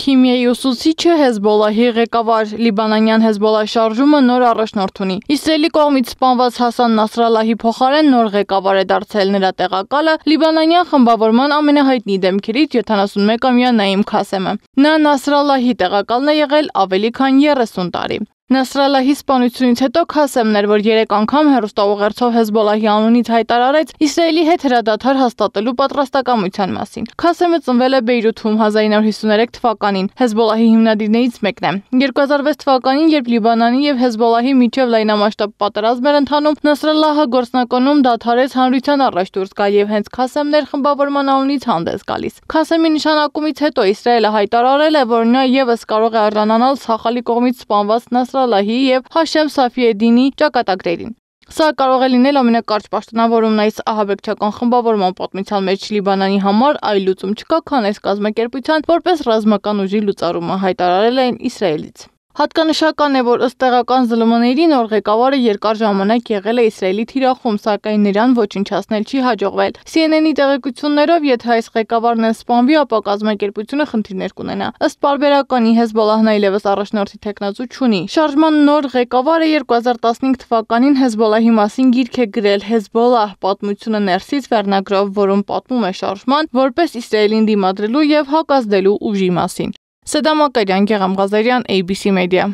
Քիմիայի ուսուցիչը Հեզբոլլահի ղեկավար Լիբանանյան Հեզբոլլահ շարժումը նոր առաջնորդունի։ Իսրայելի կողմից սպանված Հասան Նասրալլահի փոխարեն նոր ղեկավար է դարձել նրա տեղակալը Լիբանանյան խմբավորման ամենահայտնի դեմքերից 71-ամյա Նաիմ Քասեմը։ Նա Նասրալլահի տեղակալն է եղել ավելի քան 30 տարի։ Նասրալլահի սպանությունից հետո Քասեմն էր, որ 3 անգամ հեռուստաուղերձով Հեզբոլլահի անունից հայտարարեց Իսրայելի հետ հրադադար հաստատելու պատրաստակամության մասին։ Քասեմը ծնվել է Բեյրութում 1953 թվականին, Հեզբոլլահի հիմնադիրներից մեկն է։ 2006 թվականին, երբ Լիբանանի եւ Հեզբոլլահի միջև լայնամասշտաբ պատերազմ էր ընթանում, Նասրալլահը գործնականում դադարեց հանրության առաջ դուրս գալ եւ հենց Քասեմն էր խմբավորման անունից հանդես գալիս։ Քասեմի նշանակումից հետո Իսրայելը հայտարարել է, որ նա եւս կարող է առանձնանալ Սախալի կողմից սպանված Նասրալլահի և Հաշեմ Սաֆիեդինի ճակատագրերին։ Սա կարող է լինել ամենակարճ պաշտոնավորումն այս ահաբեկչական խմբավորման պատմության մեջ Լիբանանի համար, այլ լուծում չկա, քան այս կազմակերպության որպես ռազմական ուժի լուծարումը հայտարարել են Իսրայելից։ Հատկանշական է, որ ըստ տեղական ԶԼՄ-ների նոր ղեկավարը երկար ժամանակ եղել է Իսրայելի թիրախում, սակայն նրան ոչնչացնել չի հաջողվել։ CNN-ի տեղեկություններով, եթե այս ղեկավարն է սպանվի, ապա կազմակերպությունը խնդիրներ կունենա։ Ըստ պարբերականի Հեզբոլլահն այլևս առաջնորդի թեկնածու չունի։ Շարժման նոր ղեկավարը 2015 թվականին Հեզբոլլահի մասին գիրք է գրել «Հեզբոլլահ. պատմությունը ներսից» վերնագրով, որում պատմում է շարժման որպես Իսրայելին դիմադրելու և հակազդելու ուժի մասին։ Sıdam Akadiyan, Keğam Gazaryan, ABC Media.